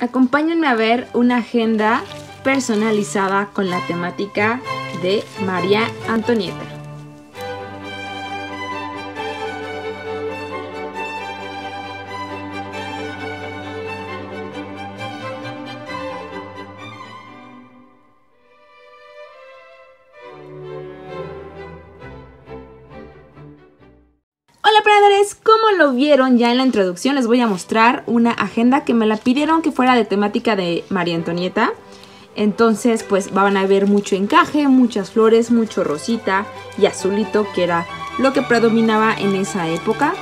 Acompáñenme a ver una agenda personalizada con la temática de María Antonieta. Como lo vieron ya en la introducción, les voy a mostrar una agenda que me la pidieron que fuera de temática de María Antonieta. Entonces pues van a ver mucho encaje, muchas flores, mucho rosita y azulito, que era lo que predominaba en esa época.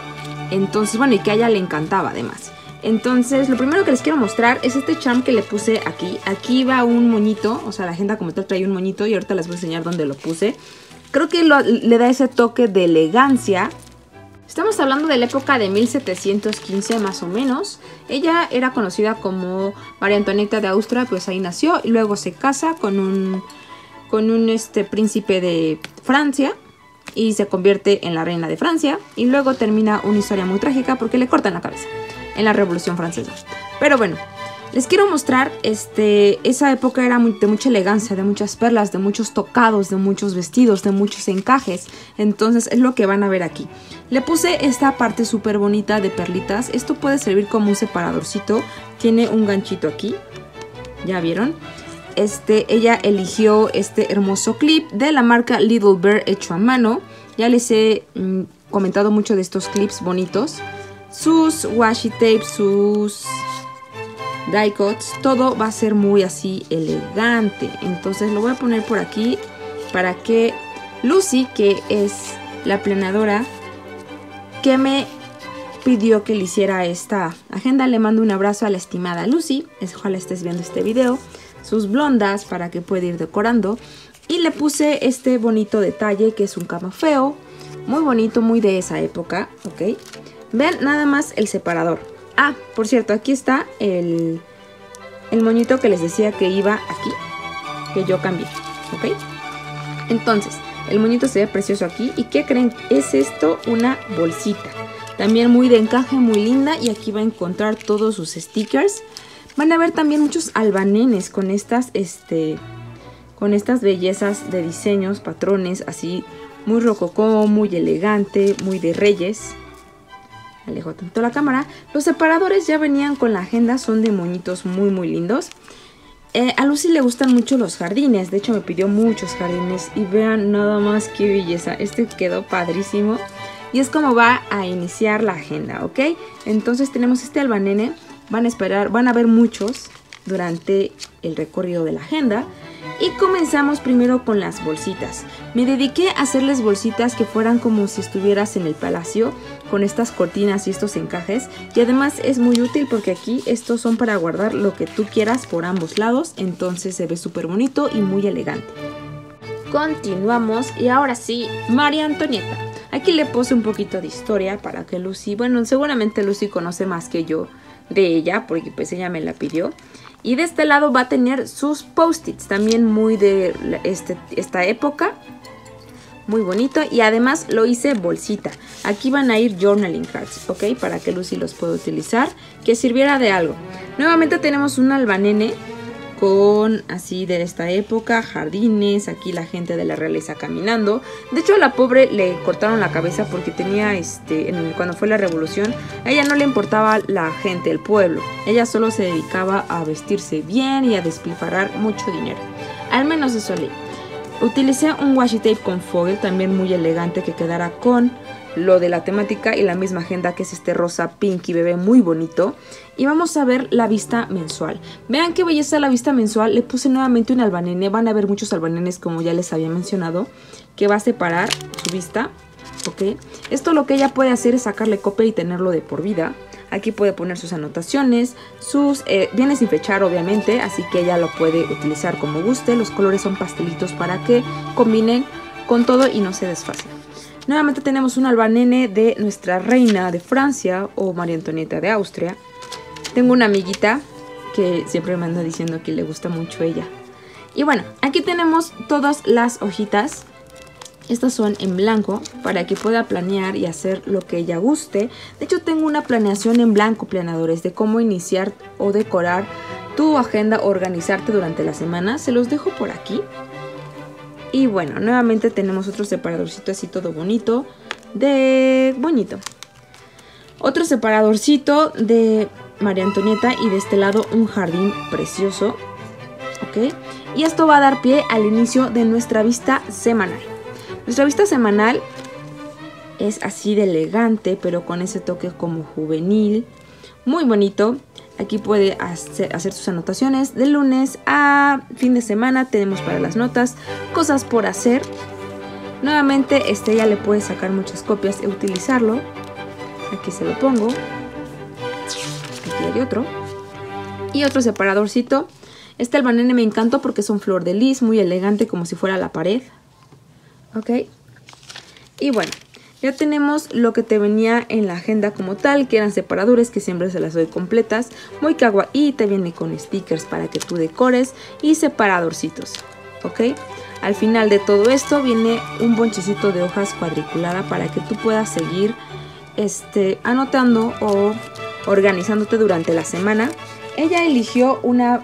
Entonces bueno, y que a ella le encantaba además. Entonces lo primero que les quiero mostrar es este charm que le puse aquí. Aquí va un moñito, o sea la agenda como tal trae un moñito y ahorita les voy a enseñar dónde lo puse. Creo que le da ese toque de elegancia. Estamos hablando de la época de 1715 más o menos. Ella era conocida como María Antonieta de Austria, pues ahí nació y luego se casa con un príncipe de Francia y se convierte en la reina de Francia y luego termina una historia muy trágica porque le cortan la cabeza en la Revolución Francesa. Pero bueno, les quiero mostrar esa época era de mucha elegancia, de muchas perlas, de muchos tocados, de muchos vestidos, de muchos encajes. Entonces es lo que van a ver aquí. Le puse esta parte súper bonita de perlitas. Esto puede servir como un separadorcito. Tiene un ganchito aquí. ¿Ya vieron? Ella eligió este hermoso clip de la marca Little Bear hecho a mano. Ya les he comentado mucho de estos clips bonitos. Sus washi tapes, sus die cuts, todo va a ser muy así elegante. Entonces lo voy a poner por aquí para que Lucy, que es la planeadora, que me pidió que le hiciera esta agenda. Le mando un abrazo a la estimada Lucy. Ojalá estés viendo este video. Sus blondas para que pueda ir decorando. Y le puse este bonito detalle que es un camafeo. Muy bonito, muy de esa época. ¿Ok? Ven nada más el separador. Ah, por cierto, aquí está el moñito que les decía que iba aquí. Que yo cambié. ¿Ok? Entonces, el moñito se ve precioso aquí. ¿Y qué creen? Es esto una bolsita. También muy de encaje, muy linda. Y aquí va a encontrar todos sus stickers. Van a ver también muchos albanenes con estas bellezas de diseños, patrones, así muy rococó, muy elegante, muy de reyes. Alejo tanto la cámara. Los separadores ya venían con la agenda. Son de moñitos muy, muy lindos. A Lucy le gustan mucho los jardines, de hecho me pidió muchos jardines y vean nada más qué belleza, quedó padrísimo y es como va a iniciar la agenda, ¿ok? Entonces tenemos este albanene, van a ver muchos durante el recorrido de la agenda y comenzamos primero con las bolsitas. Me dediqué a hacerles bolsitas que fueran como si estuvieras en el palacio con estas cortinas y estos encajes y además es muy útil porque aquí estos son para guardar lo que tú quieras por ambos lados, entonces se ve súper bonito y muy elegante. Continuamos y ahora sí, María Antonieta. Aquí le puse un poquito de historia para que Lucy, bueno seguramente Lucy conoce más que yo de ella porque pues ella me la pidió. Y de este lado va a tener sus post-its, también muy de esta época. Muy bonito y además lo hice bolsita. Aquí van a ir journaling cards, ¿ok? Para que Lucy los pueda utilizar, que sirviera de algo. Nuevamente tenemos un albanene con así de esta época, jardines, aquí la gente de la realeza caminando. De hecho a la pobre le cortaron la cabeza porque tenía, cuando fue la revolución, a ella no le importaba la gente, el pueblo. Ella solo se dedicaba a vestirse bien y a despilfarrar mucho dinero. Al menos eso leí. Utilicé un washi tape con foil, también muy elegante, que quedara con lo de la temática y la misma agenda, que es este rosa pinky bebé muy bonito. Y vamos a ver la vista mensual. Vean qué belleza la vista mensual. Le puse nuevamente un albanene. Van a ver muchos albanenes como ya les había mencionado, que va a separar su vista. ¿Ok? Esto lo que ella puede hacer es sacarle copia y tenerlo de por vida. Aquí puede poner sus anotaciones, sus bienes sin fechar obviamente, así que ella lo puede utilizar como guste. Los colores son pastelitos para que combinen con todo y no se desfacen. Nuevamente tenemos un albanene de nuestra reina de Francia o María Antonieta de Austria. Tengo una amiguita que siempre me anda diciendo que le gusta mucho ella. Y bueno, aquí tenemos todas las hojitas. Estas son en blanco para que pueda planear y hacer lo que ella guste. De hecho tengo una planeación en blanco, planeadores, de cómo iniciar o decorar tu agenda, organizarte durante la semana. Se los dejo por aquí. Y bueno, nuevamente tenemos otro separadorcito así todo bonito. Otro separadorcito de María Antonieta y de este lado un jardín precioso. ¿Ok? Y esto va a dar pie al inicio de nuestra vista semanal. Nuestra vista semanal es así de elegante, pero con ese toque como juvenil. Muy bonito. Aquí puede hacer sus anotaciones de lunes a fin de semana. Tenemos para las notas cosas por hacer. Nuevamente, ya le puede sacar muchas copias e utilizarlo. Aquí se lo pongo. Aquí hay otro. Y otro separadorcito. Este albanene me encantó porque son flor de lis, muy elegante, como si fuera la pared. Ok. Y bueno, ya tenemos lo que te venía en la agenda como tal, que eran separadores, que siempre se las doy completas. Muy kawaii, te viene con stickers para que tú decores y separadorcitos. Ok. Al final de todo esto viene un bonchecito de hojas cuadriculada para que tú puedas seguir anotando o organizándote durante la semana. Ella eligió una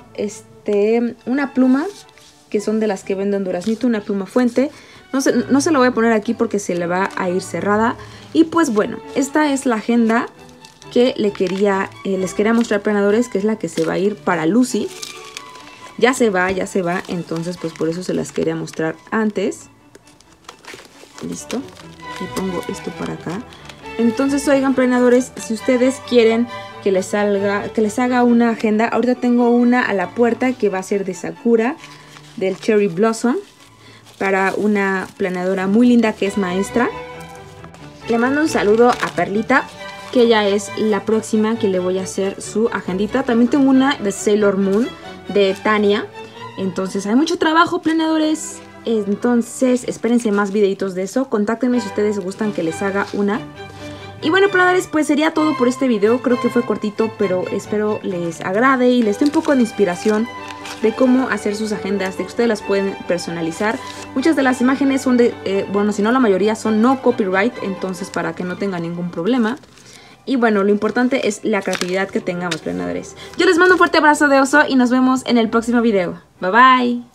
pluma, que son de las que venden Duraznito, una pluma fuente. No se la voy a poner aquí porque se le va a ir cerrada. Y pues bueno, esta es la agenda que les quería mostrar, planadores, que es la que se va a ir para Lucy. Ya se va, entonces pues por eso se las quería mostrar antes. Listo. Y pongo esto para acá. Entonces, oigan, planadores, si ustedes quieren que les haga una agenda, ahorita tengo una a la puerta que va a ser de Sakura, del Cherry Blossom, para una planeadora muy linda que es maestra. Le mando un saludo a Perlita, que ella es la próxima que le voy a hacer su agendita. También tengo una de Sailor Moon, de Tania. Entonces hay mucho trabajo, planeadores. Entonces espérense más videitos de eso. Contáctenme si ustedes gustan que les haga una. Y bueno, planeadores, pues sería todo por este video. Creo que fue cortito, pero espero les agrade y les dé un poco de inspiración de cómo hacer sus agendas, de que ustedes las pueden personalizar. Muchas de las imágenes son de, bueno, si no la mayoría son no copyright, entonces para que no tengan ningún problema. Y bueno, lo importante es la creatividad que tengamos, planeadores. Yo les mando un fuerte abrazo de oso y nos vemos en el próximo video. Bye bye.